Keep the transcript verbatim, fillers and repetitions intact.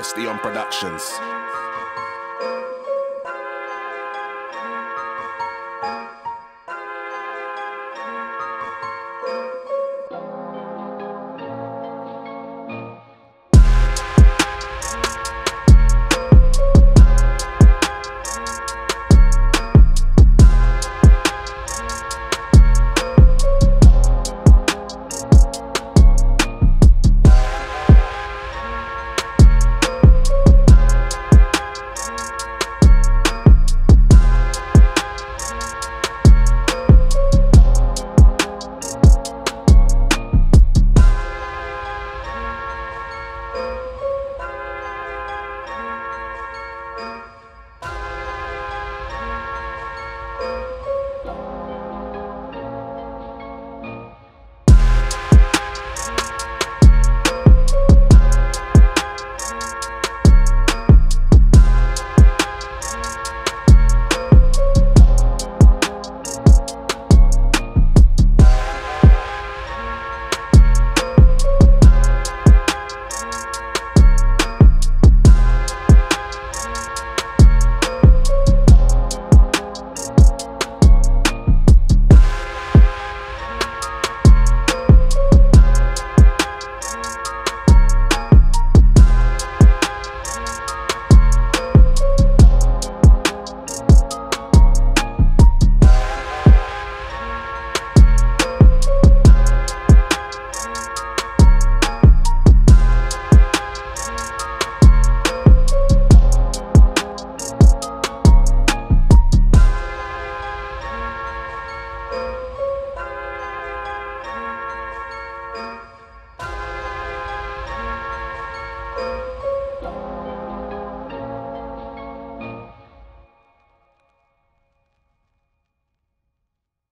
Westy on Productions.